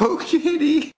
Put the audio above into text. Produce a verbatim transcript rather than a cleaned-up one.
Oh, kitty!